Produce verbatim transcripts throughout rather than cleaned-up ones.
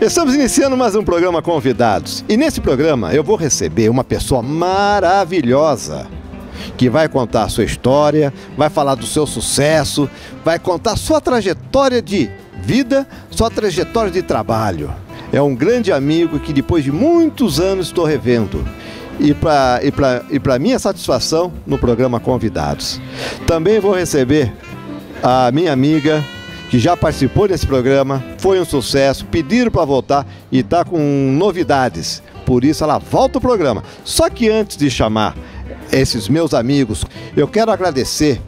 Estamos iniciando mais um programa Convidados. E nesse programa eu vou receber uma pessoa maravilhosa que vai contar a sua história, vai falar do seu sucesso, vai contar sua trajetória de vida, sua trajetória de trabalho. É um grande amigo que depois de muitos anos estou revendo. E para e para e para minha satisfação no programa Convidados. Também vou receber a minha amiga que já participou desse programa, foi um sucesso, pediram para voltar e está com novidades. Por isso ela volta ao programa. Só que antes de chamar esses meus amigos, eu quero agradecer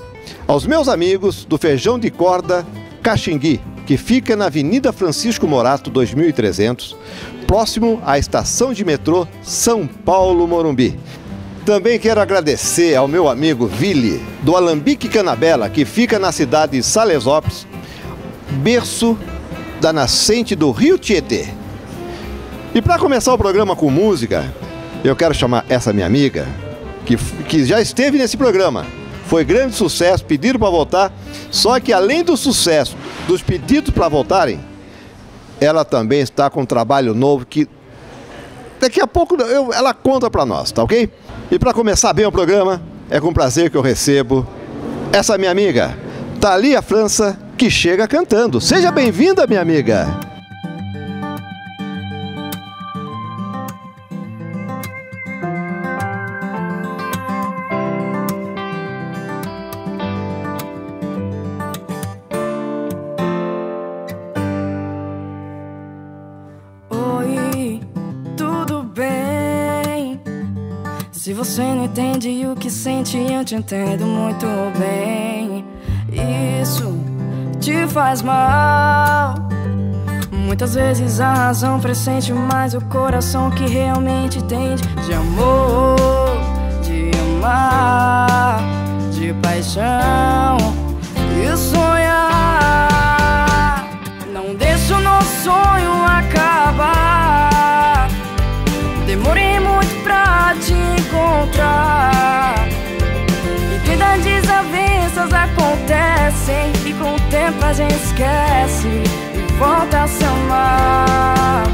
aos meus amigos do Feijão de Corda Caxingui, que fica na Avenida Francisco Morato dois mil e trezentos, próximo à estação de metrô São Paulo-Morumbi. Também quero agradecer ao meu amigo Vili, do Alambique Canabella, que fica na cidade de Salesópolis, berço da nascente do Rio Tietê. E para começar o programa com música, eu quero chamar essa minha amiga, que, que já esteve nesse programa. Foi grande sucesso, pediram para voltar, só que além do sucesso, dos pedidos para voltarem, ela também está com um trabalho novo que daqui a pouco eu, ela conta para nós, tá ok? E para começar bem o programa, é com prazer que eu recebo essa minha amiga, Thalia França, que chega cantando. Seja bem-vinda, minha amiga! Oi, tudo bem? Se você não entende o que sente, eu te entendo muito bem. Isso te faz mal. Muitas vezes a razão pressente, mas o coração que realmente tende de amor, de amar, de paixão e sonhar. Não deixe o nosso sonho acabar. Demorei muito pra te encontrar. Muitas desavenças acontecem e com o tempo a gente esquece e volta a se amar.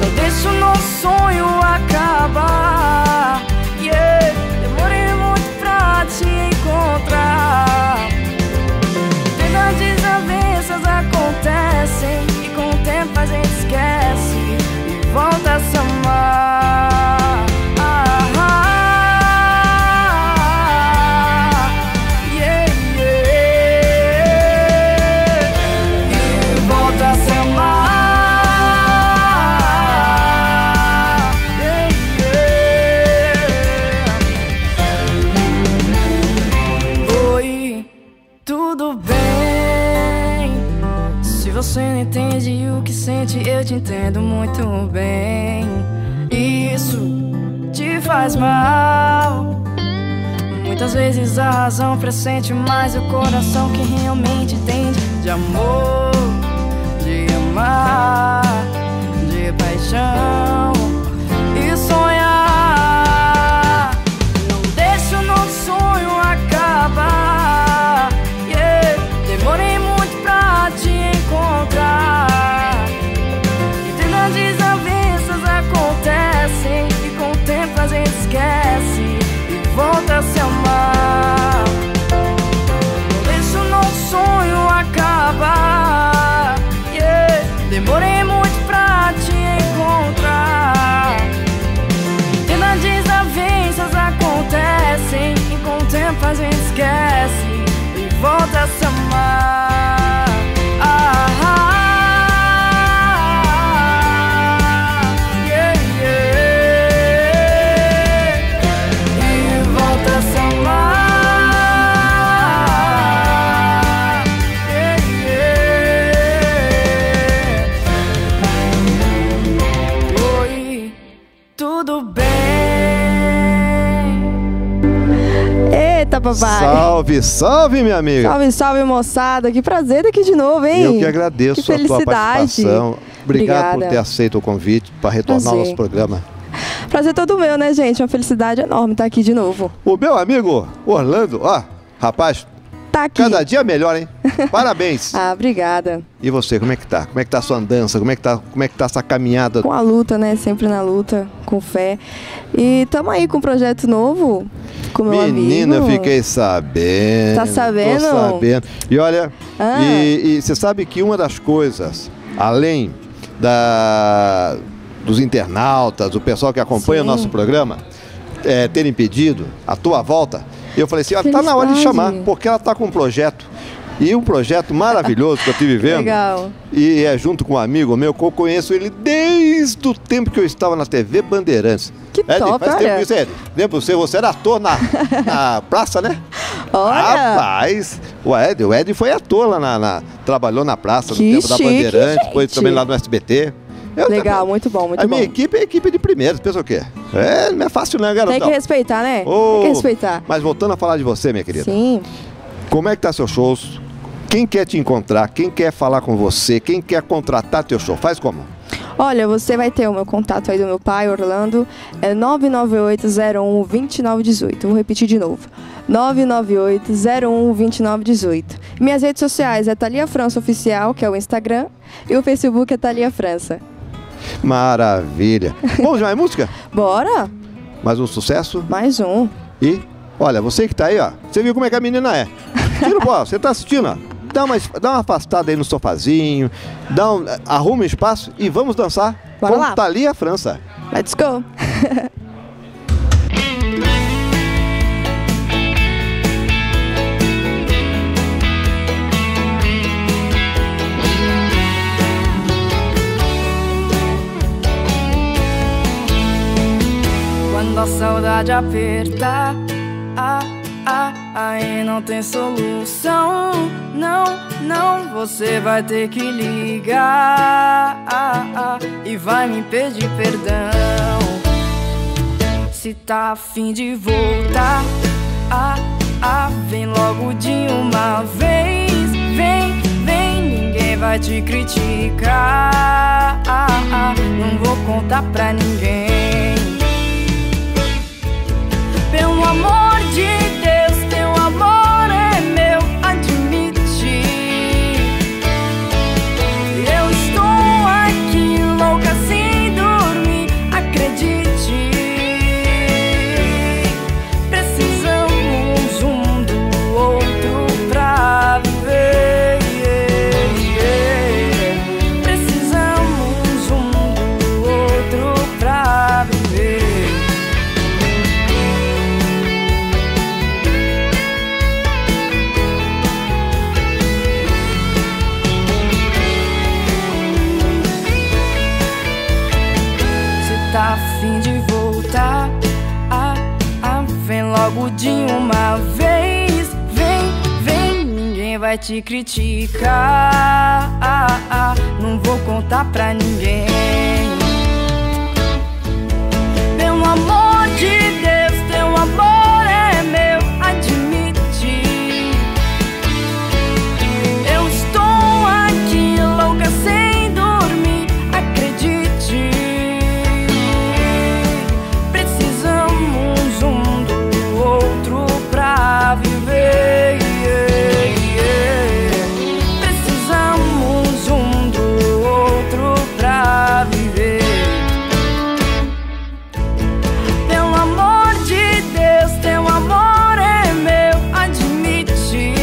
Não deixa o nosso sonho acabar. Yeah, demorei muito pra te encontrar. Muitas desavenças acontecem e com o tempo a gente esquece e volta a se amar. Você não entende o que sente, eu te entendo muito bem. Isso te faz mal. Muitas vezes a razão pressente, mas o coração que realmente entende de amor, de amar, de paixão e sonhar. Não deixa o nosso sonho acabar. Yeah, demorei muito pra te encontrar. Muitas desavenças acontecem e com o tempo a gente esquece e volta a se amar. Não deixa o nosso sonho acabar. Yeah, demorei muito pra te encontrar. Muitas desavenças acontecem e com o tempo a gente esquece e volta a se amar. Papai. Salve, salve, minha amiga. Salve, salve, moçada. Que prazer estar aqui de novo, hein? Eu que agradeço que a tua participação. Obrigado. Obrigada por ter aceito o convite para retornar prazer. ao nosso programa. Prazer todo meu, né, gente? Uma felicidade enorme estar aqui de novo. O meu amigo Orlando, ó, rapaz, tá aqui. Cada dia melhor, hein? Parabéns. Ah, obrigada. E você, como é que tá? Como é que tá a sua andança? Como é que tá, como é que tá essa caminhada? Com a luta, né? Sempre na luta, com fé. E tamo aí com um projeto novo, com meu amigo. Menina, fiquei sabendo. Tá sabendo? Tô sabendo. E olha, ah. e você sabe que uma das coisas, além da, dos internautas, do pessoal que acompanha Sim. o nosso programa, é, terem pedido a tua volta, eu falei assim, ó, tá na hora de chamar, porque ela tá com um projeto, e um projeto maravilhoso que eu estive vendo, Legal. E é junto com um amigo meu, que eu conheço ele desde o tempo que eu estava na T V Bandeirantes. Que Ed, top, faz tempo que isso, Ed. Lembra você, você era ator na, na praça, né? Olha. Rapaz, o Ed, o Ed foi ator lá, na, na, trabalhou na praça que no tempo chique, da Bandeirantes, gente. Foi também lá no S B T. Eu Legal, também. muito bom, muito a bom. A minha equipe é equipe de primeiros, pensa o quê? É, não é fácil não, garotão. Tem que respeitar, né? Oh, tem que respeitar. Mas voltando a falar de você, minha querida. Sim. Como é que tá seus shows? Quem quer te encontrar? Quem quer falar com você? Quem quer contratar teu show? Faz como? Olha, você vai ter o meu contato aí do meu pai, Orlando, é nove nove oito, zero um, dois nove um oito. Vou repetir de novo, nove nove oito, zero um, dois nove um oito. Minhas redes sociais é Thalia França Oficial, que é o Instagram, e o Facebook é Thalia França. Maravilha! Vamos já, é música? Bora! Mais um sucesso? Mais um. E, olha, você que tá aí, ó, você viu como é que a menina é. Tira o pó, você tá assistindo, ó. Dá uma, dá uma afastada aí no sofazinho, dá um, arruma um espaço e vamos dançar Bora com lá. Thalia França. Let's go! Quando a saudade aperta, ah, ah, aí não tem solução. Não, não, você vai ter que ligar ah, ah, e vai me pedir perdão. Se tá a fim de voltar, ah, ah, vem logo de uma vez. Vem, vem, ninguém vai te criticar ah, ah, não vou contar pra ninguém. Pelo amor de Deus, teu amor é meu, admite. Eu estou aqui, louca sem dormir, acredite. Precisamos um do outro pra viver. Precisamos um do outro pra viver. Logo de uma vez, vem, vem, ninguém vai te criticar ah, ah, não vou contar pra ninguém. Pelo amor de Deus, teu amor é meu, admite. Eu estou aqui, louca sem dormir, acredite. Viver, precisamos um do outro pra viver. Pelo amor de Deus, teu amor é meu, admite.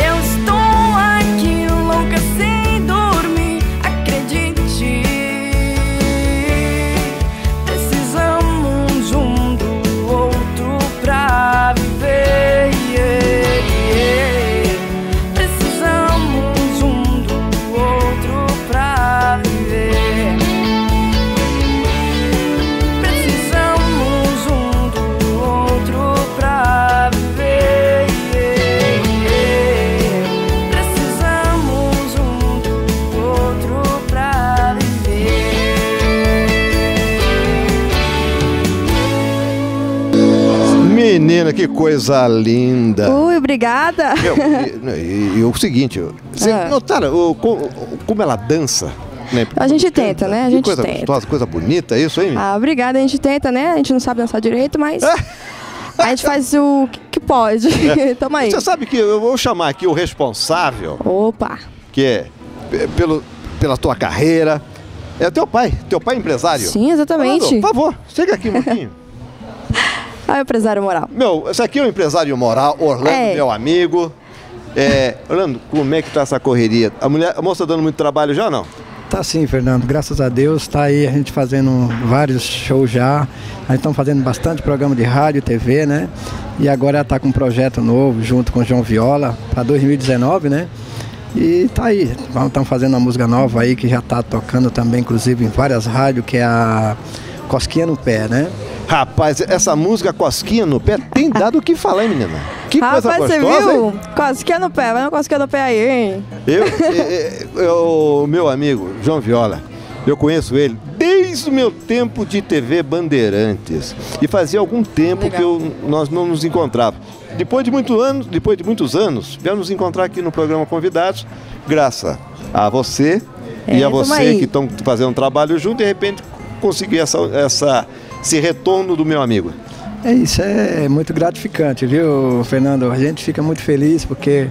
Eu estou aqui, louca sem dormir, acredite. Precisamos um do outro pra viver. Precisamos um do outro pra viver. Precisamos um do outro pra viver. Precisamos um do outro pra viver. Menina, que coisa linda! Ui, obrigada! Meu, e, e- e o seguinte, vocês Ah. notaram o- co- o- como ela dança? Né? A gente tenta, né? A Que gente coisa tenta. gostosa, coisa bonita, isso, hein? Ah, obrigada, a gente tenta, né? A gente não sabe dançar direito, mas A gente faz o que pode. Toma aí. Você sabe que eu vou chamar aqui o responsável. Opa! Que é pelo, pela tua carreira. É teu pai. Teu pai é empresário. Sim, exatamente. Orlando, por favor, chega aqui um pouquinho. Ah, empresário moral. Meu, esse aqui é um empresário moral. Orlando, é. meu amigo. É, Orlando, como é que tá essa correria? A, mulher, a moça dando muito trabalho já ou não? Tá sim, Fernando, graças a Deus, tá aí a gente fazendo vários shows já, a gente tá fazendo bastante programa de rádio, T V, né? E agora ela tá com um projeto novo, junto com o João Viola, para dois mil e dezenove, né? E tá aí, estamos fazendo uma música nova aí, que já tá tocando também, inclusive, em várias rádios, que é a Cosquinha no Pé, né? Rapaz, essa música Cosquinha no Pé tem dado o que falar, hein, menina? Que coisa gostosa, rapaz, você viu? Hein? Cosquinha no pé, vai na cosquinha no pé aí, hein? Eu, eu, eu, meu amigo, João Viola, eu conheço ele desde o meu tempo de T V Bandeirantes. E fazia algum tempo Legal. que eu, nós não nos encontrávamos. Depois de, muito anos, depois de muitos anos, viemos nos encontrar aqui no programa Convidados, graças a você é, e a você que estão fazendo um trabalho junto e de repente consegui essa... essa esse retorno do meu amigo. É isso, é muito gratificante, viu, Fernando? A gente fica muito feliz porque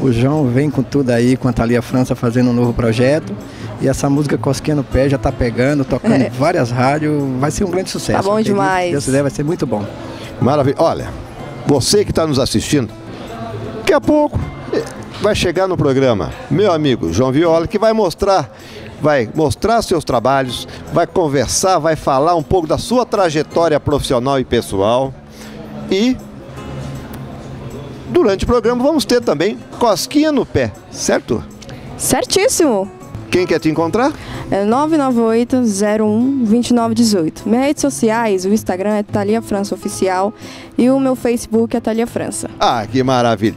o João vem com tudo aí, com a Thalia França fazendo um novo projeto. E essa música Cosquinha no Pé já tá pegando, tocando é. em várias rádios. Vai ser um grande sucesso. Tá bom acredito. demais. Se Deus quiser, vai ser muito bom. Maravilha. Olha, você que está nos assistindo, daqui a pouco vai chegar no programa meu amigo João Viola, que vai mostrar... vai mostrar seus trabalhos, vai conversar, vai falar um pouco da sua trajetória profissional e pessoal. E durante o programa vamos ter também Cosquinha no Pé, certo? Certíssimo! Quem quer te encontrar? É nove nove oito, zero um, vinte e nove dezoito. Minhas redes sociais, o Instagram é Thalia França Oficial e o meu Facebook é Thalia França. Ah, que maravilha.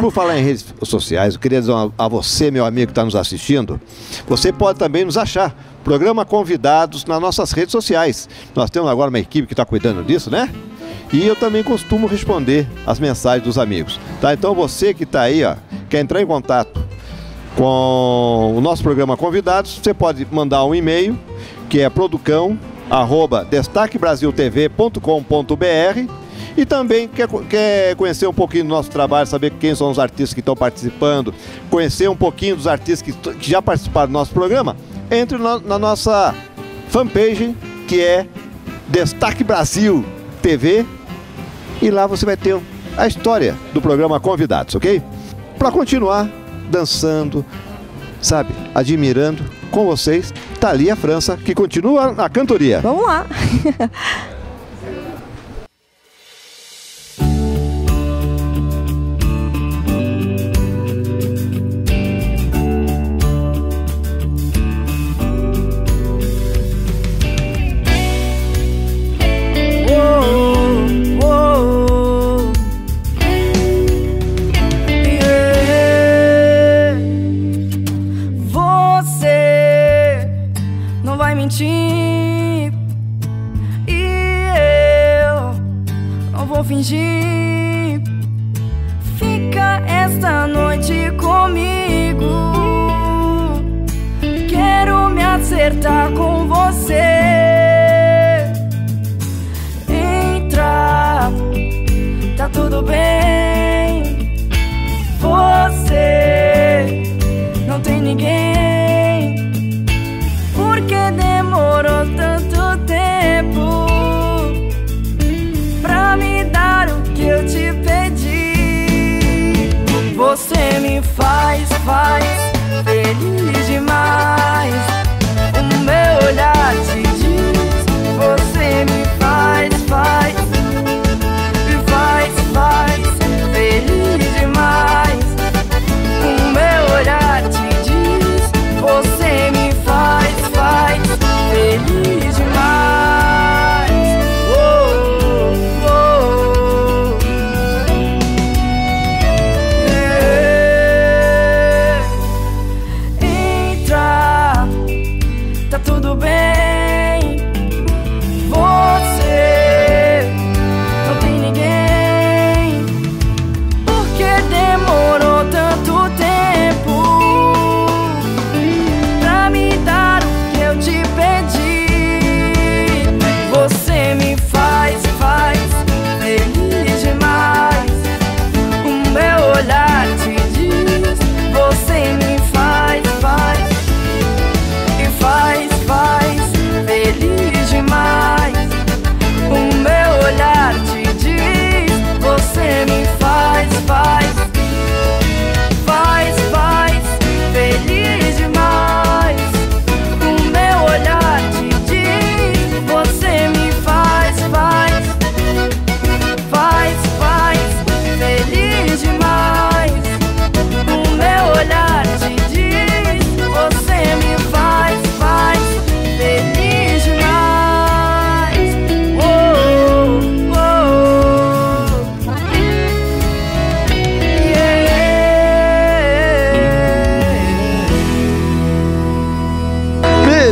Por falar em redes sociais, eu queria dizer a você, meu amigo que está nos assistindo, você pode também nos achar. Programa Convidados nas nossas redes sociais. Nós temos agora uma equipe que está cuidando disso, né? E eu também costumo responder as mensagens dos amigos. Tá? Então você que está aí, ó, quer entrar em contato com o nosso programa Convidados, você pode mandar um e-mail, que é producão arroba destaque brasil tv ponto com ponto br. E também quer, quer conhecer um pouquinho do nosso trabalho, saber quem são os artistas que estão participando, conhecer um pouquinho dos artistas que, que já participaram do nosso programa, entre no, na nossa fanpage, que é Destak Brasil T V, e lá você vai ter a história do programa Convidados, ok? Para continuar dançando, sabe, admirando com vocês, Thalia França, que continua na cantoria. Vamos lá! E eu não vou fingir. Fica esta noite comigo. Quero me acertar com você. Entra, tá tudo bem. Você não tem ninguém. Demorou tanto tempo pra me dar o que eu te pedi. Você me faz, faz feliz demais. O meu olhar te diz. Você me faz, faz, me faz, faz feliz demais. O meu olhar te diz. Você me faz, faz feliz demais. Oh, oh, oh. Yeah. Entra, tá tudo bem.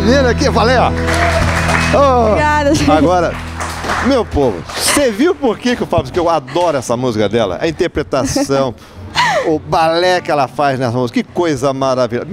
menina aqui, valeu! Oh, obrigada, gente. Agora, meu povo, você viu por que que eu falo que eu adoro essa música dela? A interpretação, o balé que ela faz nas mãos, que coisa maravilhosa.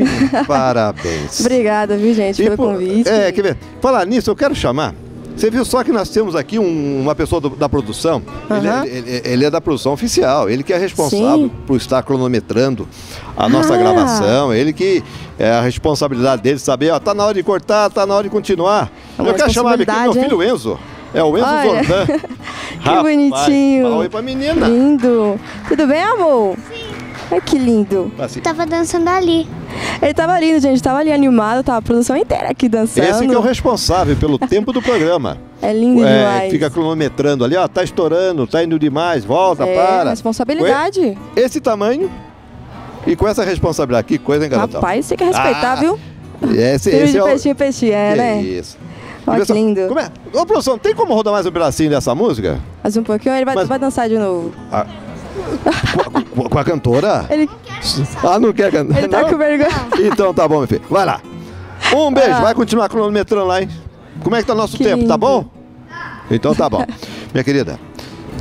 Parabéns. Obrigada, viu, gente, e pelo por, convite. É, quer ver? Falar nisso, eu quero chamar. Você viu só que nós temos aqui um, uma pessoa do, da produção, uhum. ele, ele, ele é da produção oficial, ele que é responsável Sim. por estar cronometrando a nossa ah. gravação, ele que é a responsabilidade dele saber, ó, tá na hora de cortar, tá na hora de continuar. É Eu quero chamar aqui meu filho Enzo, é o Enzo Zortan. Que Rapaz, bonitinho. Fala oi pra menina. Lindo. Tudo bem, amor? Sim. Ai, que lindo. Assim. Tava dançando ali. Ele tava lindo, gente. Tava ali animado, tava a produção inteira aqui dançando. Esse que é o responsável pelo tempo do programa. É lindo é, demais. Fica cronometrando ali, ó, tá estourando, tá indo demais, volta, é, para. É, responsabilidade. Esse tamanho e com essa responsabilidade. Que coisa, hein, garotão? Rapaz, tem que respeitar, ah, viu? Esse, esse é o... peixinho, peixinho, é, que né? Isso. Olha que lindo. É? Ô, produção, tem como rodar mais um pedacinho dessa música? Mais um pouquinho, ele vai, Mas... vai dançar de novo. Ah. Com a, com a cantora? Ele... Ah, não quer cantar? Ele tá não? com vergonha. Então tá bom, meu filho. Vai lá. Um beijo. Ah. Vai continuar cronometrando lá, hein? Como é que tá o nosso que tempo? Lindo. Tá bom? Então tá bom. Minha querida,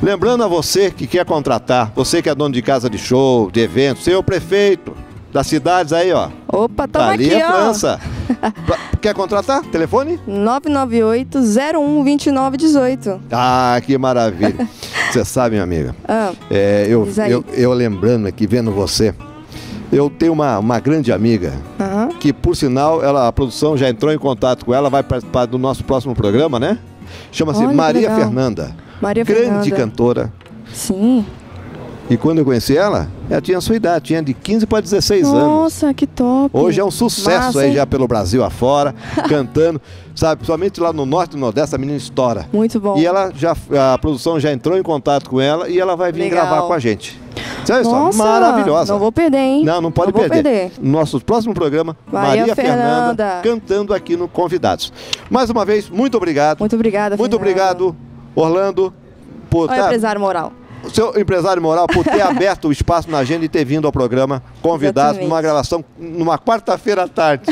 lembrando a você que quer contratar, você que é dono de casa de show, de evento, você é o prefeito das cidades aí, ó. Opa, tamo aqui, ó. Thalia França. Quer contratar? Telefone? nove nove oito, zero um, vinte e nove, dezoito. Ah, que maravilha. Você sabe, minha amiga, ah, é, eu, eu, eu lembrando aqui, vendo você, eu tenho uma, uma grande amiga, uhum. que por sinal, ela, a produção já entrou em contato com ela, vai participar do nosso próximo programa, né? Chama-se Maria Fernanda. Maria grande Fernanda. Grande cantora. Sim. E quando eu conheci ela, ela tinha a sua idade, tinha de quinze para dezesseis Nossa, anos. Nossa, que top! Hoje é um sucesso Massa, aí hein? já pelo Brasil afora, cantando, sabe? Principalmente lá no norte e no nordeste, a menina estoura. Muito bom. E ela já, a produção já entrou em contato com ela e ela vai vir Legal. gravar com a gente. Sabe Nossa, só? Maravilhosa. Não vou perder, hein? Não, não pode não perder. perder. Nosso próximo programa, Maria, Maria Fernanda, Fernanda, cantando aqui no Convidados. Mais uma vez, muito obrigado. Muito obrigada, Muito Fernanda. obrigado, Orlando, por estar... Olha o empresário moral. O seu empresário moral por ter aberto o espaço na agenda e ter vindo ao programa Convidados numa gravação numa quarta-feira à tarde.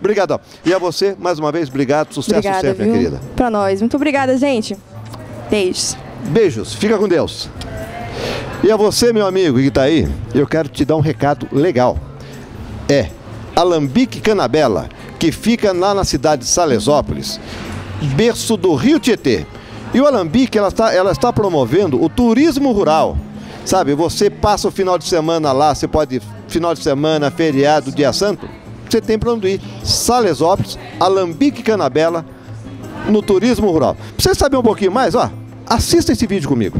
Obrigadão. E a você, mais uma vez, obrigado. Sucesso obrigada, sempre, viu? minha querida. Pra nós. Muito obrigada, gente. Beijos. Beijos. Fica com Deus. E a você, meu amigo que tá aí, eu quero te dar um recado legal. É Alambique Canabella, que fica lá na cidade de Salesópolis, berço do Rio Tietê. E o Alambique, ela está, ela está promovendo o turismo rural, sabe? Você passa o final de semana lá, você pode, final de semana, feriado, dia santo, você tem para onde ir. Salesópolis, Alambique Canabella, no turismo rural. Para você saber um pouquinho mais, ó, assista esse vídeo comigo.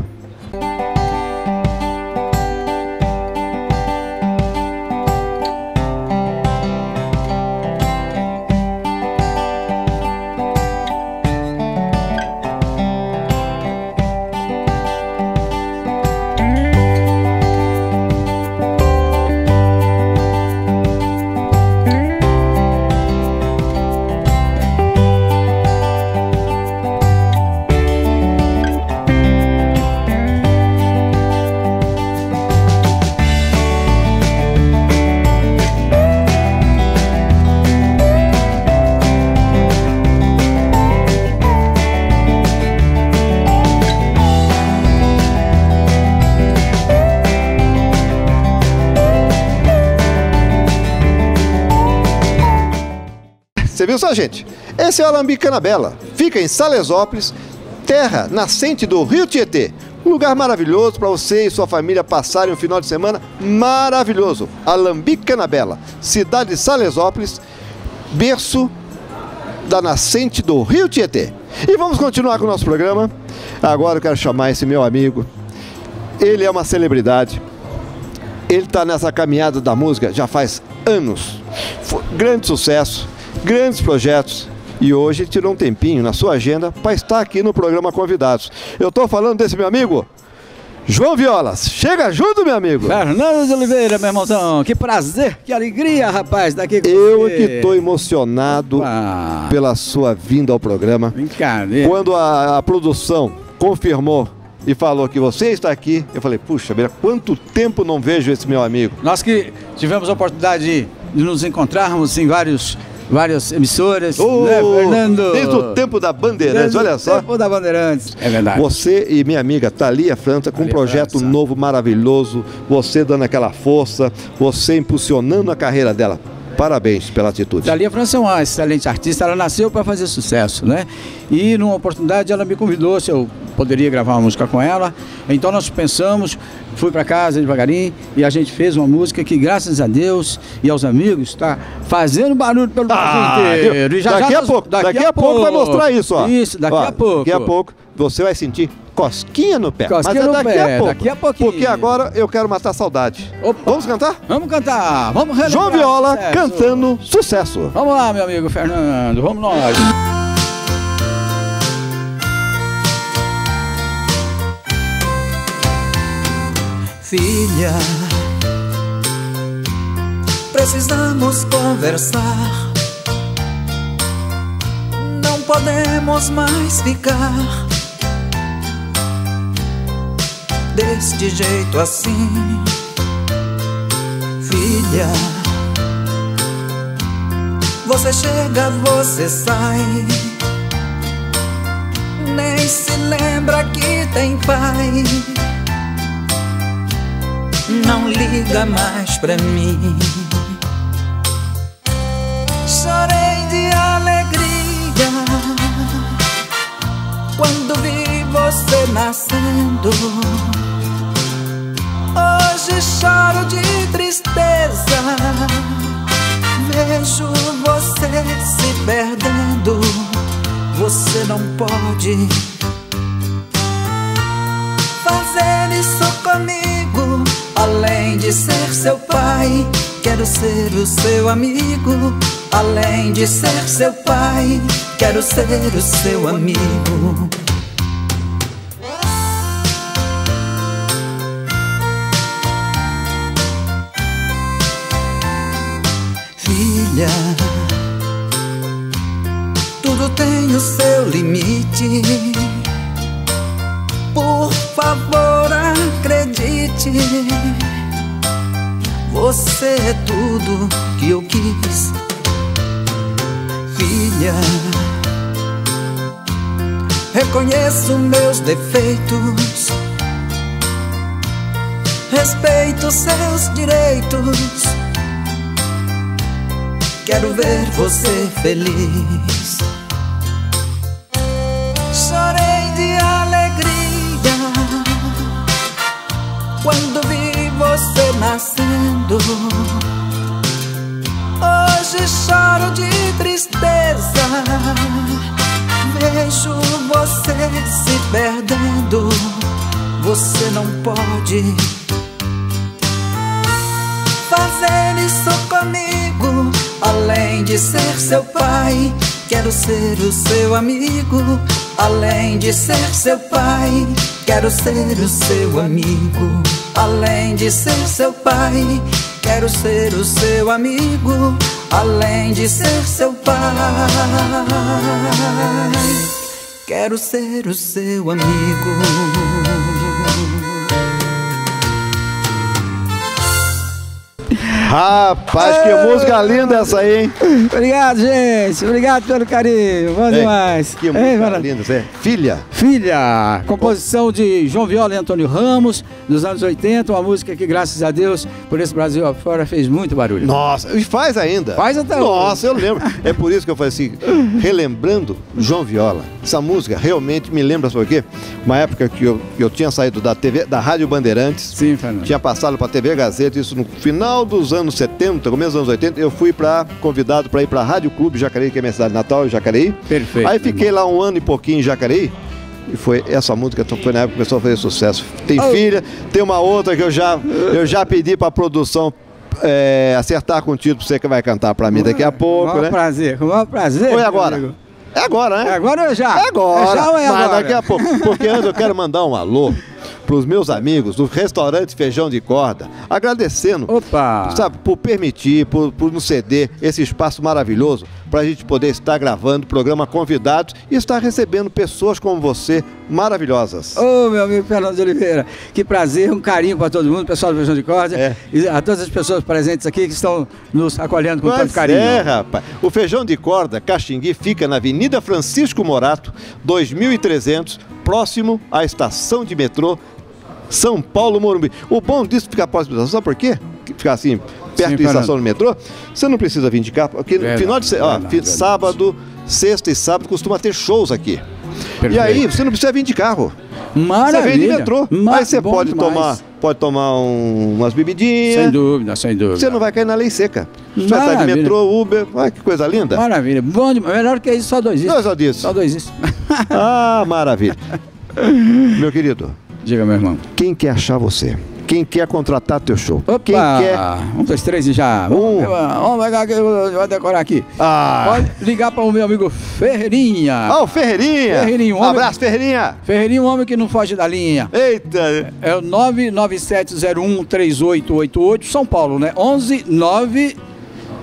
Você viu só, gente? Esse é o Alambique Canabella. Fica em Salesópolis, terra nascente do Rio Tietê. Um lugar maravilhoso para você e sua família passarem um final de semana maravilhoso. Alambique Canabella, cidade de Salesópolis, berço da nascente do Rio Tietê. E vamos continuar com o nosso programa. Agora eu quero chamar esse meu amigo. Ele é uma celebridade. Ele está nessa caminhada da música já faz anos. Foi grande sucesso. Grandes projetos. E hoje tirou um tempinho na sua agenda para estar aqui no programa Convidados. Eu estou falando desse meu amigo João Viola. Chega junto, meu amigo Fernando de Oliveira, meu irmãozão. Que prazer, que alegria, rapaz, daqui com Eu você. que estou emocionado Opa. pela sua vinda ao programa. Brincadeira. Quando a, a produção confirmou e falou que você está aqui, eu falei, puxa, quanto tempo não vejo esse meu amigo. Nós que tivemos a oportunidade de nos encontrarmos em vários várias emissoras, oh, né, Fernando? Desde o tempo da Bandeirantes, desde olha só. Desde o tempo da Bandeirantes. É verdade. Você e minha amiga Thalia França, com Thalia um projeto França. novo, maravilhoso, você dando aquela força, você impulsionando a carreira dela. Parabéns pela atitude. Thalia França é uma excelente artista, ela nasceu para fazer sucesso, né? E numa oportunidade ela me convidou se eu poderia gravar uma música com ela. Então nós pensamos, fui para casa devagarinho e a gente fez uma música que, graças a Deus e aos amigos, está fazendo barulho pelo ah, Brasil inteiro. E já, daqui, já, a pouco, daqui, daqui a pouco, daqui a pouco vai mostrar isso, ó. Isso, daqui ó, a pouco. Daqui a pouco você vai sentir Cosquinha no Pé. Cosquinha Mas é daqui, pé, a pouco, daqui a pouquinho. Porque agora eu quero matar a saudade. Opa. Vamos cantar? Vamos cantar. Vamos relembrar. João Viola sucesso. cantando sucesso. Vamos lá, meu amigo Fernando. Vamos nós. Filha, precisamos conversar. Não podemos mais ficar deste jeito assim, filha. Você chega, você sai, nem se lembra que tem pai. Não liga mais pra mim. Chorei de alegria quando vi você nascendo. Hoje choro de tristeza, vejo você se perdendo. Você não pode fazer isso comigo. Além de ser seu pai, quero ser o seu amigo. Além de ser seu pai, quero ser o seu amigo. Tudo tem o seu limite. Por favor, acredite. Você é tudo que eu quis, filha. Reconheço meus defeitos, respeito seus direitos. Quero ver você feliz. Chorei de alegria quando vi você nascendo. Hoje choro de tristeza, vejo você se perdendo. Você não pode fazer isso comigo. Além de ser seu pai, quero ser o seu amigo. Além de ser seu pai, quero ser o seu amigo. Além de ser seu pai, quero ser o seu amigo. Além de ser seu pai, quero ser o seu amigo. Rapaz, que música linda essa aí, hein? Obrigado, gente. Obrigado pelo carinho. Bom demais. Que música linda essa aí. Filha. Filha. Composição de João Viola e Antônio Ramos, dos anos oitenta. Uma música que, graças a Deus, por esse Brasil afora, fez muito barulho. Nossa, e faz ainda. Faz até hoje. Nossa, eu lembro. É por isso que eu falei assim, relembrando João Viola. Essa música realmente me lembra, sabe o quê? Uma época que eu, eu tinha saído da T V, da Rádio Bandeirantes. Sim, Fernando. Tinha passado para a T V Gazeta, isso no final dos anos. anos setenta, começo dos anos oitenta, eu fui pra, convidado para ir para a Rádio Clube Jacareí, que é minha cidade natal, Jacareí. Perfeito. Aí fiquei lá um ano e pouquinho em Jacareí. E foi essa música, foi na época que começou a fazer sucesso. Tem oh. Filha, tem uma outra que eu já, eu já pedi para a produção é, acertar com o título, você que vai cantar para mim daqui a pouco. Com o maior prazer, com o maior prazer. Foi agora. Amigo. É agora, né? É agora ou já? É agora. É já ou é agora? Mas daqui a pouco, porque antes eu quero mandar um alô para os meus amigos do restaurante Feijão de Corda, agradecendo, Opa. sabe, por permitir, por, por nos ceder esse espaço maravilhoso para a gente poder estar gravando o programa Convidados e estar recebendo pessoas como você maravilhosas. Ô, oh, meu amigo Fernando de Oliveira, que prazer, um carinho para todo mundo, pessoal do Feijão de Corda, é. e a todas as pessoas presentes aqui que estão nos acolhendo com Mas tanto carinho. É, rapaz. O Feijão de Corda Caxingui fica na Avenida Francisco Morato, dois mil e trezentos, próximo à estação de metrô São Paulo-Morumbi. O bom disso é ficar próximo da estação, sabe por quê? Ficar assim, perto da estação do metrô, você não precisa vir de cá, porque no final de ó, sábado, sexta e sábado costuma ter shows aqui. Perfeito. E aí você não precisa vir de carro. Maravilha. Você vem de metrô, mas aí você pode demais. tomar, pode tomar um, umas bebidinhas. Sem dúvida, sem dúvida. Você não vai cair na lei seca. Você vai estar de metrô, Uber, olha que coisa linda. Maravilha, bom demais. Melhor que isso, só dois isso. Não, só disso. Só dois isso. Ah, maravilha. Meu querido. Diga, meu irmão. Quem quer achar você? Quem quer contratar teu show? Opa, quem quer... Um, dois, três e já. Um. Vamos pegar aqui, vou decorar aqui. Ah. Pode ligar para o meu amigo Ferreirinha. Ó, oh, Ferreirinha. Ferreirinha um homem... Abraço, Ferreirinha. Ferreirinha, um homem que não foge da linha. Eita. É o nove nove sete zero um três oito oito oito, São Paulo, né? onze nove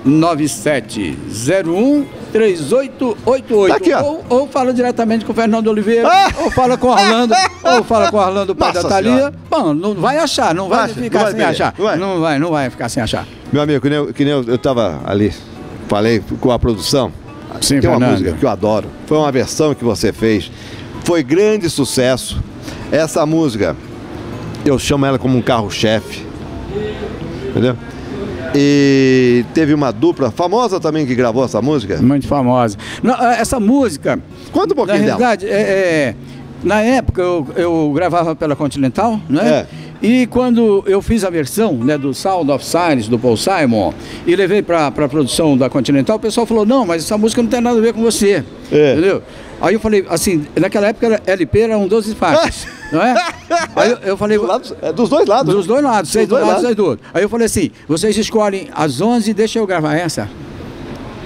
nove sete zero um três oito oito oito. Tá aqui, ó. Ou, ou fala diretamente com o Fernando Oliveira, ah! ou fala com o Orlando, ou fala com o Orlando, pai da Thalia. Bom, não vai achar, não vai Acha, ficar não vai sem ver, achar. Vai. Não vai, não vai ficar sem achar. Meu amigo, que nem eu, que nem eu, eu tava ali, falei com a produção. Sim, tem uma Fernando. música que eu adoro. Foi uma versão que você fez. Foi grande sucesso. Essa música, eu chamo ela como um carro-chefe. Entendeu? E teve uma dupla famosa também que gravou essa música? Muito famosa. Não, essa música... Conta um pouquinho dela. Na verdade, é, é, na época eu, eu gravava pela Continental, né? É. E quando eu fiz a versão, né, do Sound of Silence, do Paul Simon, e levei para a produção da Continental, o pessoal falou, não, mas essa música não tem nada a ver com você, é. entendeu? Aí eu falei, assim, naquela época era L P, eram doze faixas, não é? Aí eu, eu falei... Do lado, é dos dois lados. Dos dois lados, seis do lado, seis do outro. Aí eu falei assim, vocês escolhem as onze e deixa eu gravar essa.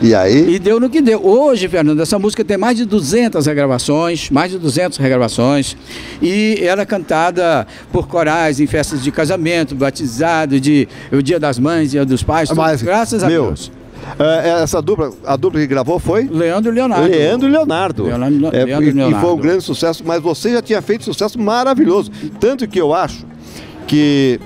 E aí? E deu no que deu. Hoje, Fernando, essa música tem mais de duzentas regravações, mais de duzentas regravações, e ela é cantada por corais em festas de casamento, batizado, de o Dia das Mães, Dia dos Pais, tudo, Mas, graças a meu, Deus. É, essa dupla, a dupla que gravou foi? Leandro e Leonardo. Leandro e Leonardo. Leonardo, Leonardo, é, Leandro e, Leonardo. E foi um grande sucesso, mas você já tinha feito sucesso maravilhoso. Tanto que eu acho que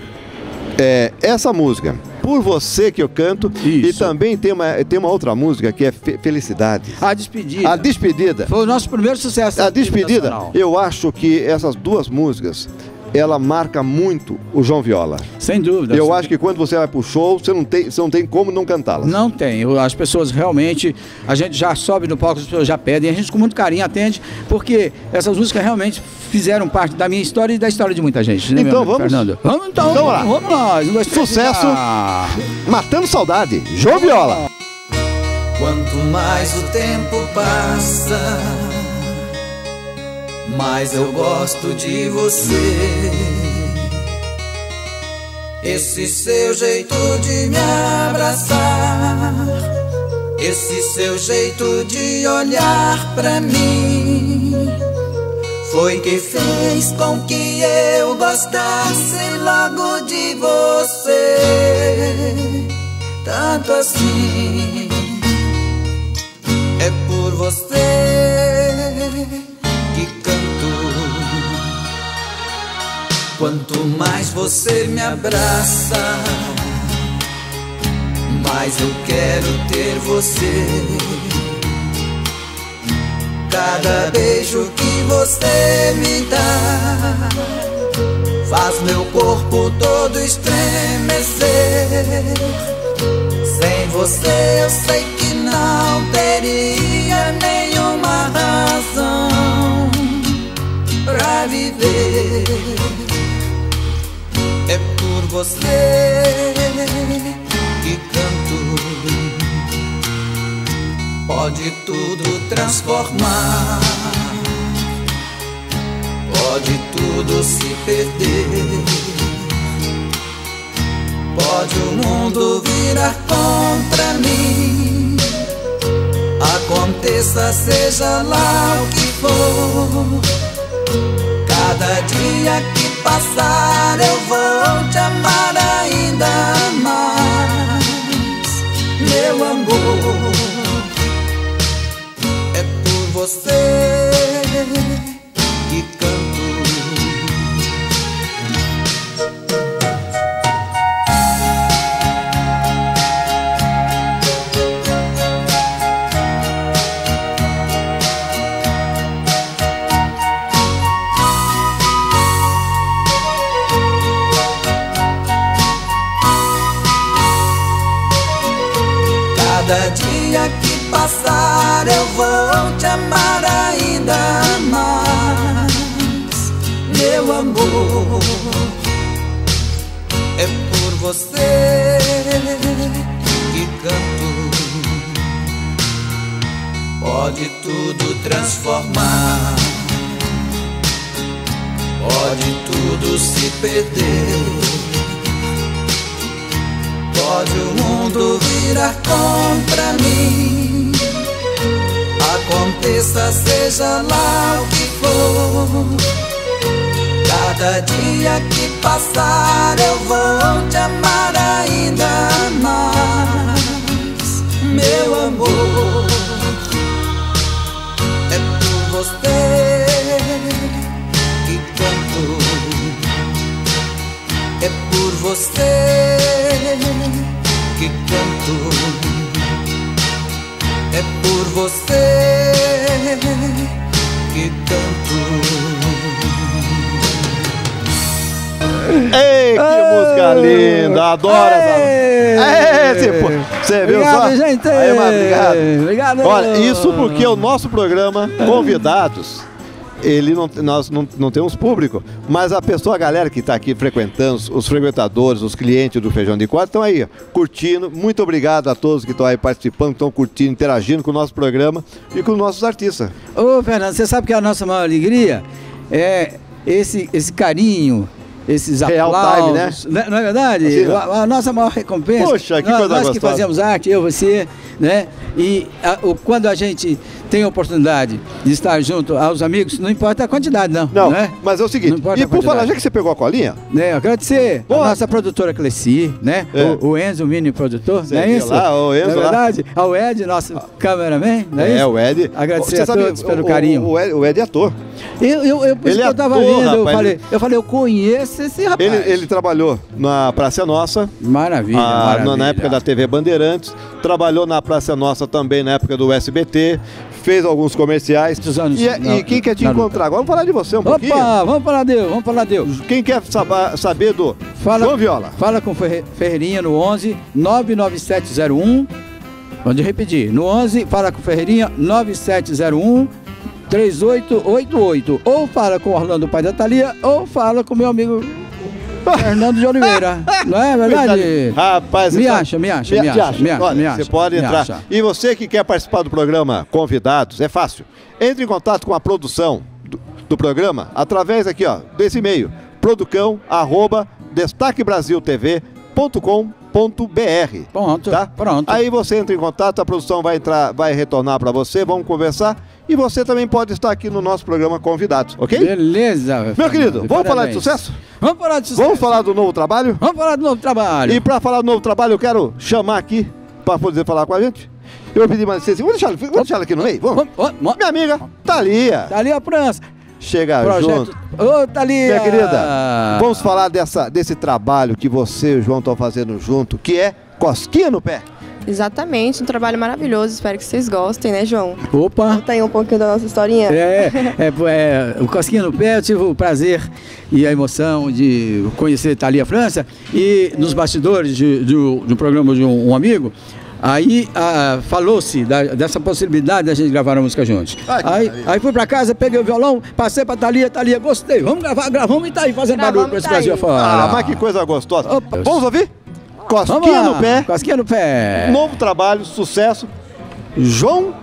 é, essa música... Por Você que eu canto. Isso. E também tem uma, tem uma outra música que é Fe Felicidade. A Despedida. A Despedida. Foi o nosso primeiro sucesso. A Despedida. Nacional. Eu acho que essas duas músicas, ela marca muito o João Viola. Sem dúvida. Eu sim. acho que quando você vai pro show, você não tem, você não tem como não cantá-las. Não tem. As pessoas realmente, a gente já sobe no palco, as pessoas já pedem. A gente com muito carinho atende, porque essas músicas realmente... fizeram parte da minha história e da história de muita gente. Né, então vamos? Fernando? Vamos então, então vamos, vamos lá. Vamos lá. Sucesso, ah. Matando Saudade, João Viola. Quanto mais o tempo passa, mais eu gosto de você. Esse seu jeito de me abraçar, esse seu jeito de olhar pra mim, foi que fez com que eu gostasse logo de você. Tanto assim, é por você que canto. Quanto mais você me abraça, mais eu quero ter você. Cada beijo que você me dá faz meu corpo todo estremecer. Sem você eu sei que não teria nenhuma razão pra viver. É por você que canto. Pode tudo transformar, pode tudo se perder, pode o mundo virar contra mim. Aconteça seja lá o que for, cada dia que passar eu vou te amar ainda mais, meu amor. Você que canta. Cada dia que passar eu vou te amar ainda mais. Meu amor é por você que canto. Pode tudo transformar, pode tudo se perder, pode o mundo virar contra mim. Aconteça seja lá o que for, cada dia que passar eu vou te amar ainda mais. Meu amor é por você que canto, é por você que canto, é por você que canto. Ei, que Ei. música linda, adoro essa. Você viu só? Obrigado, gente. Aí, mas, obrigado. Obrigado. Olha, isso porque o nosso programa Convidados, ele não, nós não, não temos público, mas a pessoa, a galera que está aqui frequentando, os frequentadores, os clientes do Feijão de Corda, estão aí, ó, curtindo. Muito obrigado a todos que estão aí participando, estão curtindo, interagindo com o nosso programa e com os nossos artistas. Ô, Fernando, você sabe que a nossa maior alegria é esse, esse carinho, esses aplausos, né? Não é verdade? Assim, né? A, a nossa maior recompensa. Poxa, que nós, coisa nós gostosa. Que fazemos arte, eu, você, né? E a, o, quando a gente tem a oportunidade de estar junto aos amigos, não importa a quantidade, não. Não, né? Mas é o seguinte, e por falar, já que você pegou a colinha, né, eu quero dizer, boa, a nossa produtora Cleci, né? É. O, o Enzo, o mini produtor, você não é isso? Lá, o Enzo, não é verdade? Lá. Ao Ed, nosso cameraman, não é, é isso? É, o Ed. Agradecer você a todos sabe, pelo o, carinho. O, o, Ed, o Ed é ator. Eu, eu, eu, ele eu é tava ator, vindo, rapaz, eu falei, ele... eu falei, eu conheço esse rapaz. Ele, ele trabalhou na Praça Nossa. Maravilha, a, maravilha. Na época da T V Bandeirantes, trabalhou na Praça Nossa também na época do S B T, fez alguns comerciais. Anos, e, não, e quem quer te não, encontrar? Não. Agora vamos falar de você um Opa, pouquinho. Opa, vamos falar de eu, vamos falar de eu. Quem quer saber, saber do fala, João Viola? Fala com Ferreirinha no onze nove nove sete zero um, vou repetir, no onze, fala com Ferreirinha nove sete zero um, três oito oito oito, ou fala com Orlando, pai da Thalia, ou fala com meu amigo Fernando de Oliveira, não é verdade? Rapaz, me acha, me acha, me acha, me acha, me acha. Você pode entrar. E você que quer participar do programa Convidados, é fácil. Entre em contato com a produção do, do programa através aqui, ó, desse e-mail, producão arroba destaque brasil tv ponto com ponto br. Pronto, tá? Pronto. Aí você entra em contato, a produção vai entrar, vai retornar para você, vamos conversar. E você também pode estar aqui no nosso programa Convidados, ok? Beleza. Meu Fernando, querido, vamos parabéns. falar de sucesso? Vamos falar de sucesso. Vamos falar do novo trabalho? Vamos falar do novo trabalho. E para falar do novo trabalho, eu quero chamar aqui para poder falar com a gente. Eu vou pedir mais licença. Vamos deixar, vamos deixar ela aqui no meio? Vamos. vamos, vamos. Minha amiga, Thalia. Thalia França. Chega Projeto... junto. Ô, Thalia. Minha querida, vamos falar dessa, desse trabalho que você e o João estão fazendo junto, que é Cosquinha no Pé. Exatamente, um trabalho maravilhoso, espero que vocês gostem, né, João? Opa! Conta aí um pouquinho da nossa historinha. É, é, é, o Cosquinha no Pé, eu tive o prazer e a emoção de conhecer Thalia França e é. nos bastidores de, de, de um programa de um, um amigo, aí falou-se dessa possibilidade da gente gravar a música juntos. Ai, aí, aí fui pra casa, peguei o violão, passei pra Thalia, Thalia, gostei, vamos gravar, gravamos e tá aí fazendo gravamos barulho pra esse tá Brasil afora. Ah, mas que coisa gostosa. Opa. Vamos ouvir? Cosquinha no Pé. Cosquinha no Pé. Novo trabalho, sucesso. João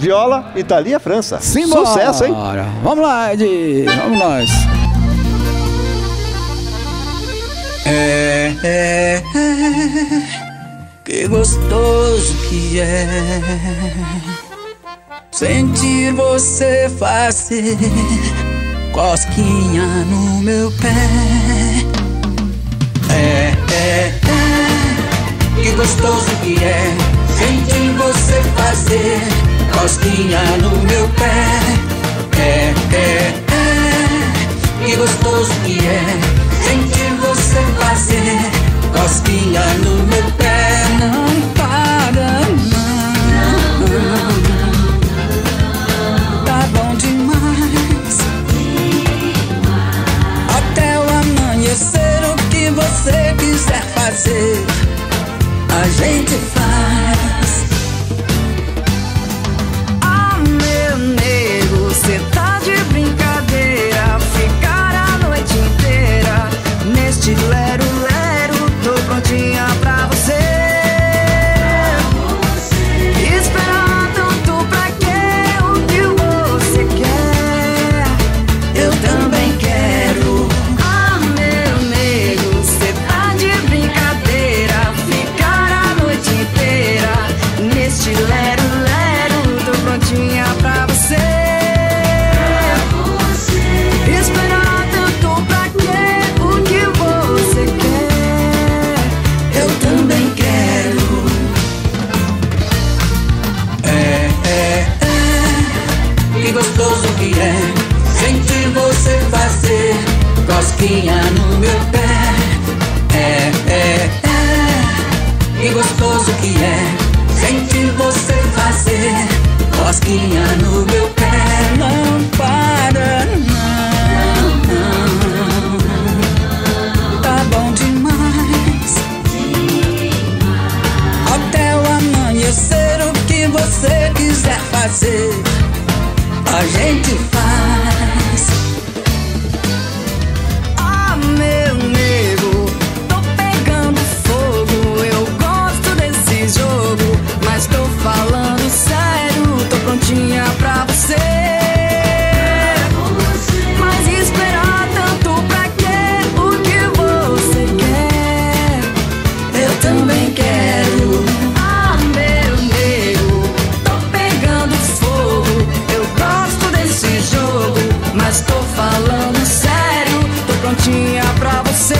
Viola e Thalia França. Simbora. Sucesso, hein? Vamos lá, Ed. Vamos nós. É, é, é, que gostoso que é sentir você fazer cosquinha no meu pé. É, é, é, que gostoso que é sentir você fazer cosquinha no meu pé. É, é, é, que gostoso que é sentir você fazer cosquinha no meu pé. Não para, não, não. Tá bom demais. Até o amanhecer, o que você quiser fazer, a gente faz. Cosquinha no meu pé. É, é, é. Que gostoso que é sentir você fazer cosquinha no meu pé. Não para, não, não. Tá bom demais. Até o amanhecer, o que você quiser fazer, a gente faz. Falando sério, tô prontinha pra você. Mas esperar tanto pra quê? O que você quer? Eu também quero. Ah, meu nego, tô pegando fogo. Eu gosto desse jogo, mas tô falando sério, tô prontinha pra você.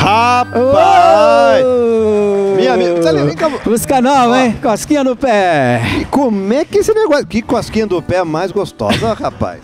Rapaz! Oh. Minha amiga, tá ligado? Música nova, ah. hein? Cosquinha no pé. E como é que esse negócio... Que cosquinha do pé mais gostosa, rapaz.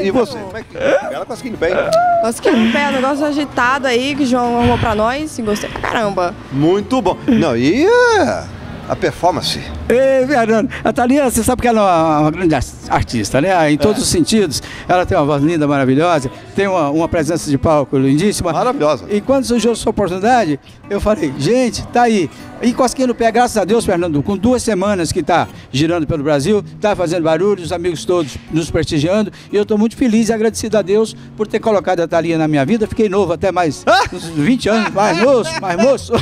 E, e você? Como é que... Bela cosquinha do pé. Cosquinha no pé é um negócio agitado aí que o João arrumou pra nós. Gostei pra caramba. Muito bom. Não, e... Yeah. A performance. Ei, Fernando, a Thalia, você sabe que ela é uma grande artista, né? Em todos é. os sentidos. Ela tem uma voz linda, maravilhosa. Tem uma, uma presença de palco lindíssima. Maravilhosa. E quando surgiu essa oportunidade, eu falei, gente, tá aí. E Cosquinha no Pé, graças a Deus, Fernando, com duas semanas que tá girando pelo Brasil, tá fazendo barulho, os amigos todos nos prestigiando. E eu tô muito feliz e agradecido a Deus por ter colocado a Thalia na minha vida. Fiquei novo até mais uns vinte anos, mais moço, mais moço.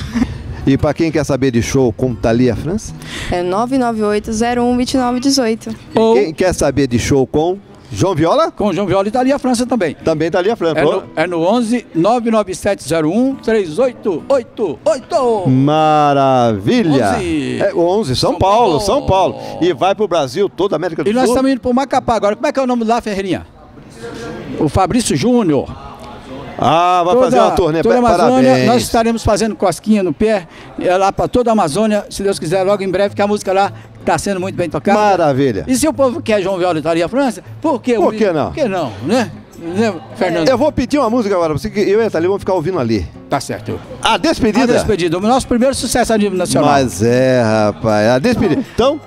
E para quem quer saber de show com Thalia França? É nove nove oito, zero um, vinte e nove dezoito. E ou... quem quer saber de show com João Viola? Com João Viola e Thalia França também. Também Thalia França. É no, é no onze, nove nove sete, zero um, três oito oito oito. Maravilha. onze. É, onze, São, São Paulo, Paulo, São Paulo. E vai para o Brasil, toda a América do e Sul. E nós estamos indo para o Macapá agora. Como é que é o nome lá, Ferreirinha? O Fabrício Júnior. Ah, vai toda, fazer uma turnê, toda a Amazônia. Parabéns. Nós estaremos fazendo Cosquinha no Pé lá para toda a Amazônia, se Deus quiser, logo em breve, que a música lá está sendo muito bem tocada. Maravilha. E se o povo quer João Viola e Thalia França, por que, por que não? Por que não, né? né, Fernando? Eu vou pedir uma música agora, porque eu e a Thalia vamos ficar ouvindo ali. Tá certo. A Despedida. A Despedida, o nosso primeiro sucesso a nível nacional. Mas é, rapaz, A Despedida. Então,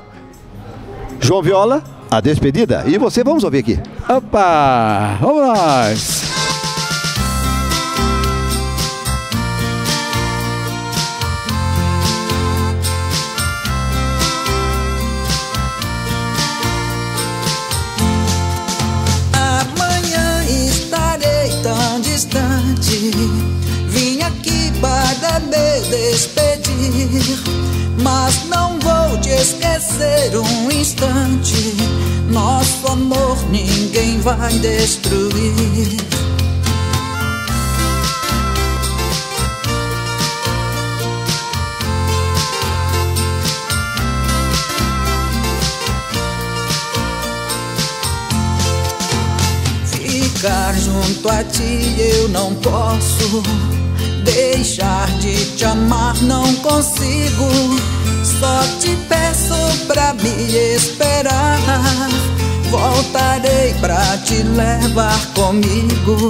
João Viola, A Despedida. E você, vamos ouvir aqui. Opa, vamos nós. Vim aqui para me despedir, mas não vou te esquecer um instante. Nosso amor ninguém vai destruir. Ficar junto a ti eu não posso, deixar de te amar não consigo. Só te peço pra me esperar, voltarei pra te levar comigo.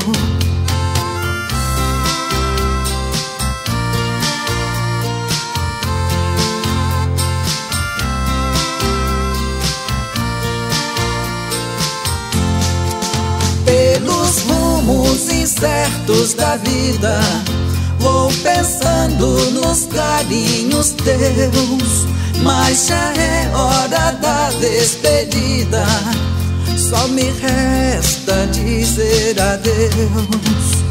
Pelos rumos incertos da vida, vou pensando nos carinhos teus, mas já é hora da despedida, só me resta dizer adeus.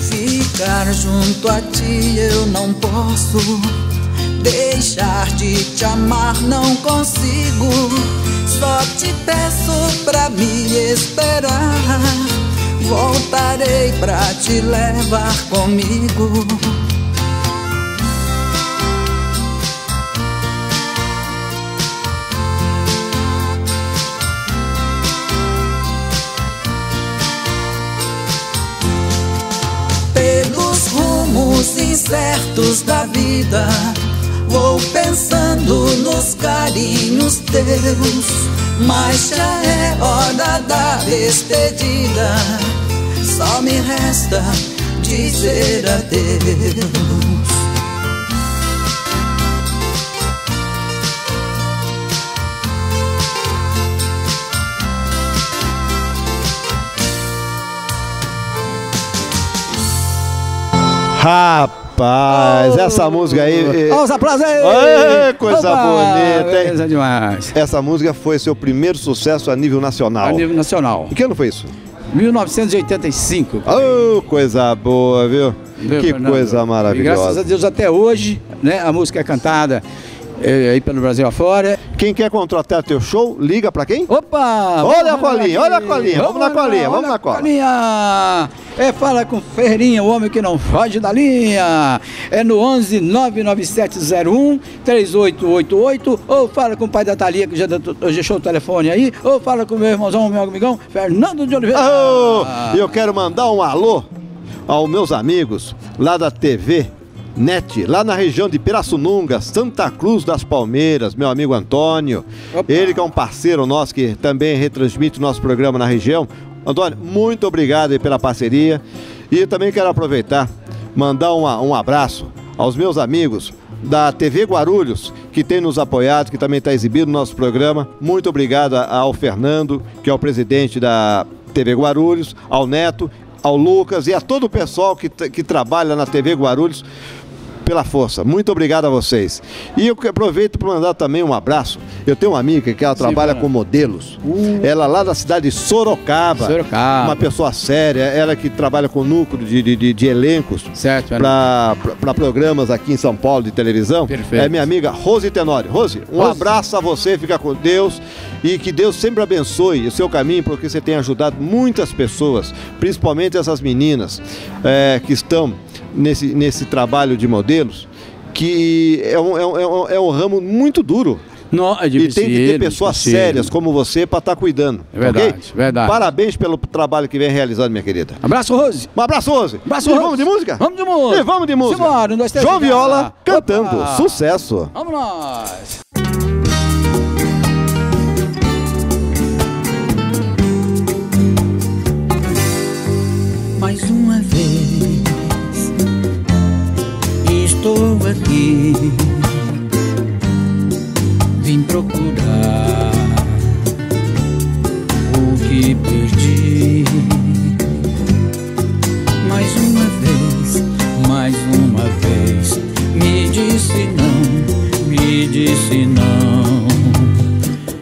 Ficar junto a ti eu não posso, deixar de te amar não consigo. Só te peço pra me esperar. Voltarei pra te levar comigo. Incertos da vida, vou pensando nos carinhos teus, mas já é hora da despedida. Só me resta dizer adeus. Rapaz, oh, essa música aí... Olha os aplausos aí! Aê, coisa Opa, bonita, hein? Coisa demais. Essa música foi seu primeiro sucesso a nível nacional. A nível nacional. E que ano foi isso? mil novecentos e oitenta e cinco. Oh, coisa boa, viu? Meu que Fernando, coisa maravilhosa. Graças a Deus até hoje, né? A música é cantada é, aí pelo Brasil afora. Quem quer contratar teu show, liga pra quem? Opa! Olha a colinha, olha a colinha, vamos na colinha, vamos na colinha. É, fala com Ferreirinha, o homem que não foge da linha. É no onze nove nove sete zero um três oito oito oito. Ou fala com o pai da Thalia, que já deixou o telefone aí. Ou fala com meu irmãozão, meu amigão, Fernando de Oliveira. Oh, eu quero mandar um alô aos meus amigos lá da T V Net, lá na região de Pirassununga, Santa Cruz das Palmeiras, meu amigo Antônio. Opa. Ele que é um parceiro nosso, que também retransmite o nosso programa na região. Antônio, muito obrigado aí pela parceria. E também quero aproveitar, mandar uma, um abraço aos meus amigos da T V Guarulhos, que tem nos apoiado, que também está exibindo o nosso programa. Muito obrigado ao Fernando, que é o presidente da T V Guarulhos, ao Neto, ao Lucas e a todo o pessoal que, que trabalha na T V Guarulhos, pela força. Muito obrigado a vocês. E eu aproveito para mandar também um abraço. Eu tenho uma amiga que ela trabalha Sim, com modelos. Uh. Ela lá da cidade de Sorocaba. Sorocaba. Uma pessoa séria. Ela que trabalha com núcleo de, de, de elencos para programas aqui em São Paulo de televisão. Perfeito. É minha amiga Rose Tenório. Rose, um Rose. abraço a você. Fica com Deus. E que Deus sempre abençoe o seu caminho, porque você tem ajudado muitas pessoas, principalmente essas meninas é, que estão nesse, nesse trabalho de modelos, que é um, é um, é um ramo muito duro. Não, é difícil, e tem que ter pessoas difícil. sérias como você para estar tá cuidando. É verdade, okay? verdade. Parabéns pelo trabalho que vem realizando, minha querida. Abraço, Rose. Um abraço, Rose. Abraço, Rose. Vamos de música? Vamos de música. E vamos de música. Simbora, um, dois, três, João Viola lá. cantando. Opa. Sucesso. Vamos nós. Mais uma vez estou aqui, vim procurar o que perdi. Mais uma vez, mais uma vez, me disse não, me disse não.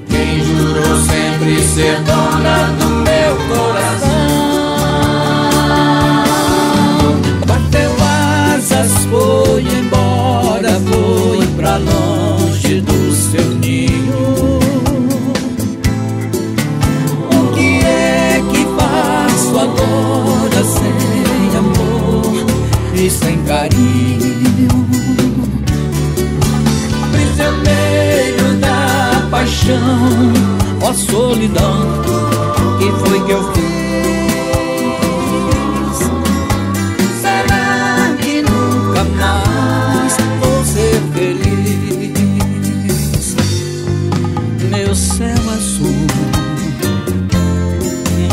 Quem jurou sempre ser dona do meu coração foi embora, foi pra longe do seu ninho. O que é que faço agora sem amor e sem carinho? Prisioneiro da paixão, ó solidão, que foi que eu fiz? Meu céu azul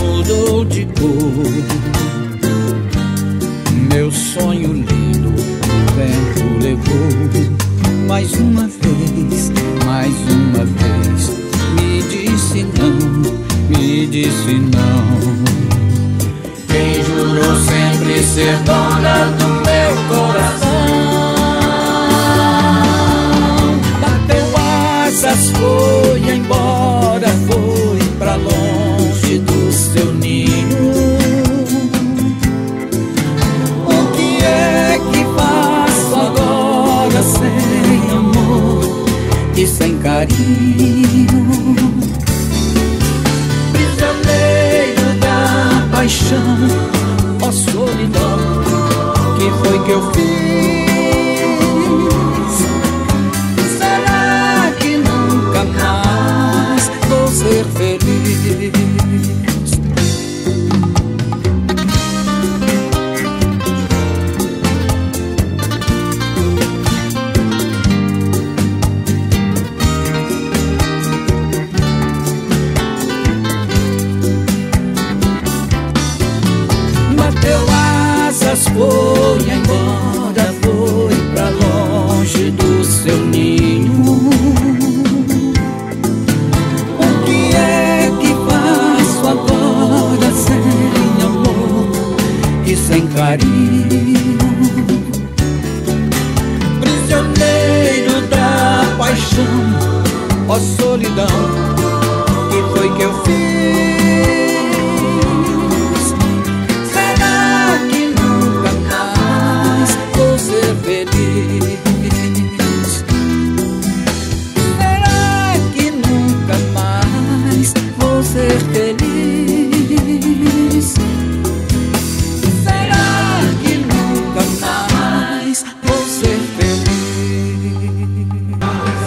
mudou de cor, meu sonho lindo o vento levou. Mais uma vez, mais uma vez, me disse não, me disse não. Quem jurou sempre ser dona do meu coração foi embora, foi pra longe do seu ninho. O que é que faço agora sem amor? carinho. Prisioneiro da paixão, ó oh, solidão, que foi que eu fiz? Será que nunca mais vou ser feliz? Foi embora, foi pra longe do seu ninho. O que é que faço agora sem amor e sem carinho? Prisioneiro da paixão, ó solidão, que foi que eu fiz?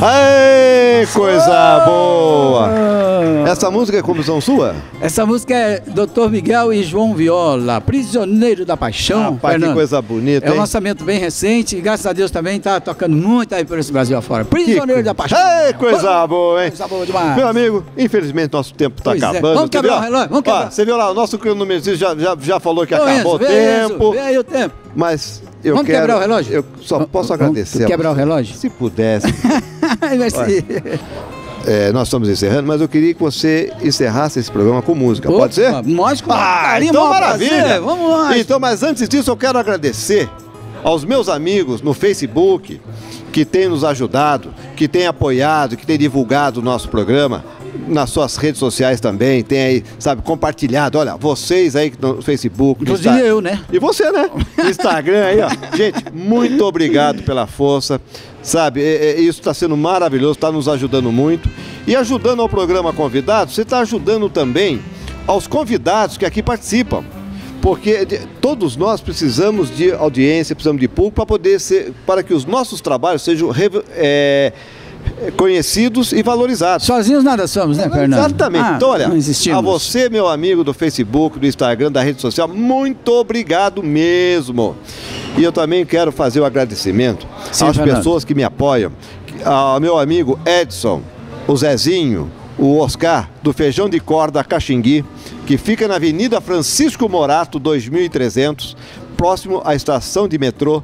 Aê, coisa boa! Essa música é composição sua? Essa música é doutor Miguel e João Viola, Prisioneiro da Paixão. Rapaz, Fernando, que coisa bonita, hein? É um lançamento bem recente e graças a Deus também tá tocando muito aí por esse Brasil afora. Prisioneiro que... da Paixão. Aê, coisa boa, hein? Coisa boa demais. Meu amigo, infelizmente nosso tempo tá pois acabando. É. Vamos quebrar o relógio, vamos quebrar. Ó, você viu lá, o nosso número já, já, já falou que Ô, acabou Enzo, o tempo. Vê aí o tempo. Mas eu Vamos quero, quebrar o relógio? Eu só v posso agradecer. Quebrar o relógio? Se pudesse. Merci. É, nós estamos encerrando, mas eu queria que você encerrasse esse programa com música. Opa, pode ser? Lógico. Ah, então maravilha. Prazer. Vamos lá. Então, mas antes disso, eu quero agradecer aos meus amigos no Facebook que têm nos ajudado, que têm apoiado, que têm divulgado o nosso programa. Nas suas redes sociais também, tem aí, sabe, compartilhado. Olha, vocês aí no Facebook. Inclusive no Insta... eu, né? E você, né? Instagram aí, ó. Gente, muito obrigado pela força, sabe? É, é, isso está sendo maravilhoso, está nos ajudando muito. E ajudando ao programa Convidados, você está ajudando também aos convidados que aqui participam. Porque todos nós precisamos de audiência, precisamos de público para poder ser, para que os nossos trabalhos sejam... É, conhecidos e valorizados. Sozinhos nada somos, né, Fernando? Exatamente. Ah, então, olha, a você, meu amigo do Facebook, do Instagram, da rede social, muito obrigado mesmo. E eu também quero fazer o agradecimento Sim, às Fernando. pessoas que me apoiam, ao meu amigo Edson, o Zezinho, o Oscar, do Feijão de Corda Caxingui, que fica na Avenida Francisco Morato, dois mil e trezentos, próximo à estação de metrô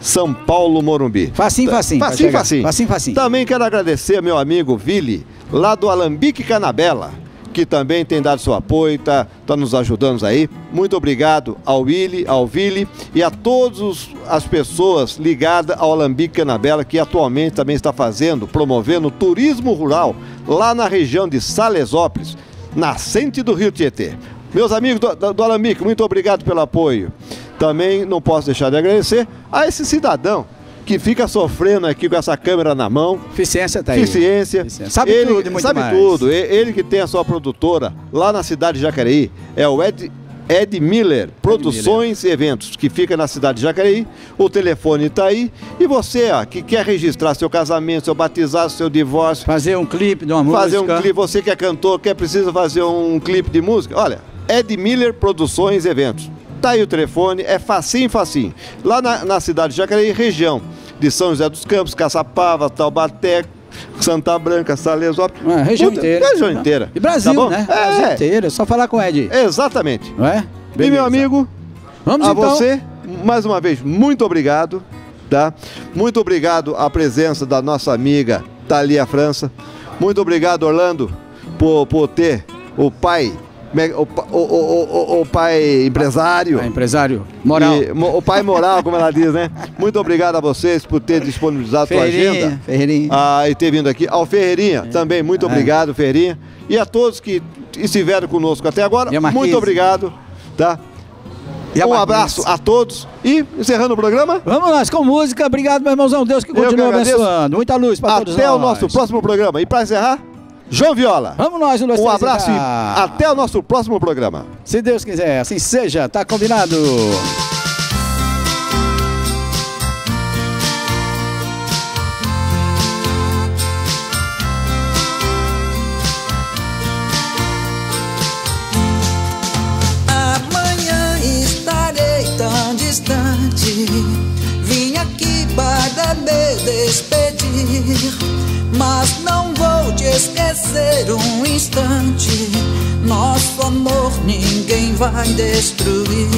São Paulo-Morumbi. Facinho, facinho. Facinho, facinho. Facinho, facinho. Também quero agradecer meu amigo Vili, lá do Alambique Canabella, que também tem dado seu apoio, está tá nos ajudando aí. Muito obrigado ao Willi, ao Vili e a todas as pessoas ligadas ao Alambique Canabella, que atualmente também está fazendo, promovendo turismo rural lá na região de Salesópolis, nascente do Rio Tietê. Meus amigos do, do, do Alambique, muito obrigado pelo apoio. Também não posso deixar de agradecer a esse cidadão que fica sofrendo aqui com essa câmera na mão. Eficiência tá aí. Eficiência. Sabe ele, tudo e muito Sabe mais. tudo. Ele que tem a sua produtora lá na cidade de Jacareí. É o Ed, Ed Miller Produções Ed Miller. e Eventos, que fica na cidade de Jacareí. O telefone tá aí. E você, ó, que quer registrar seu casamento, seu batizado, seu divórcio. Fazer um clipe de uma música. Fazer um clipe. Você que é cantor, quer precisa fazer um clipe de música. Olha, Ed Miller Produções e Eventos. Tá aí o telefone, é facinho, facinho. Lá na, na cidade de Jacareí, região de São José dos Campos, Caçapava, Taubaté, Santa Branca, Salesópolis. É, região Puta, inteira. Região tá. inteira. E Brasil, tá bom? né? É. Brasil inteira, só falar com o Ed. Exatamente. Não é? E meu amigo, Vamos a então. você, mais uma vez, muito obrigado, tá? Muito obrigado à presença da nossa amiga Thalia França. Muito obrigado, Orlando, por, por ter o pai... O, o, o, o, o pai empresário. Pai empresário. Moral. E, o pai moral, como ela diz, né? Muito obrigado a vocês por ter disponibilizado a sua agenda. Ferreirinha. Ah, e ter vindo aqui. Ao Ferreirinha é. também, muito é. obrigado, Ferreirinha. E a todos que estiveram conosco até agora, muito obrigado. Tá? E um abraço a todos. E encerrando o programa. Vamos nós com música. Obrigado, meu irmãozão. Deus que continue abençoando. Muita luz para todos nós. Até o nosso próximo programa. E para encerrar, João Viola. Vamos nós, um, dois, três, um abraço e até o nosso próximo programa. Se Deus quiser, assim seja, tá combinado. Amanhã estarei tão distante, vim aqui para me despedir. Mas não vou te esquecer um instante. Nosso amor ninguém vai destruir.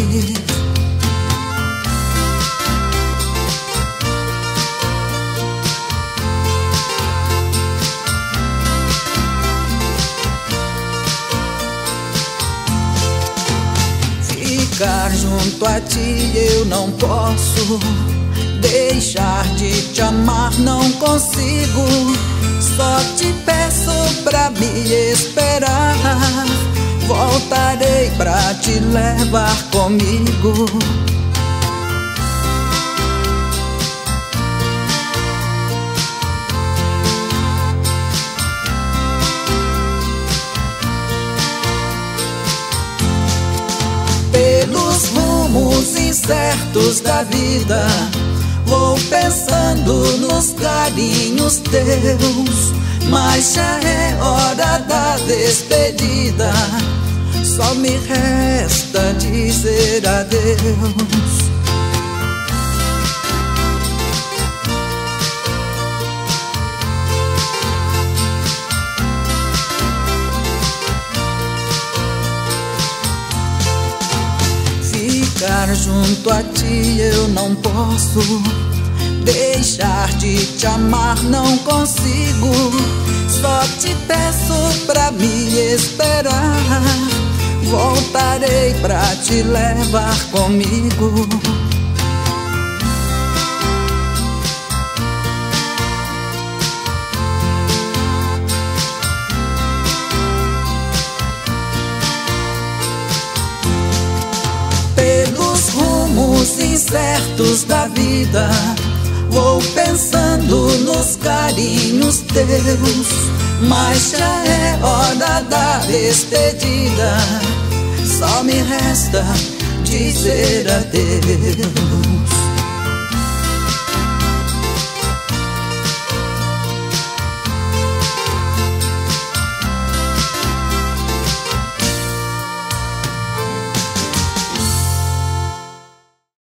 Ficar junto a ti eu não posso. Deixar de te amar não consigo. Só te peço pra me esperar. Voltarei pra te levar comigo. Pelos rumos incertos da vida, vou pensando nos carinhos teus, mas já é hora da despedida. Só me resta dizer adeus. Ficar junto a ti eu não posso. Deixar de te amar não consigo. Só te peço pra me esperar. Voltarei pra te levar comigo. Incertos da vida, vou pensando nos carinhos teus, mas já é hora da despedida. Só me resta dizer adeus.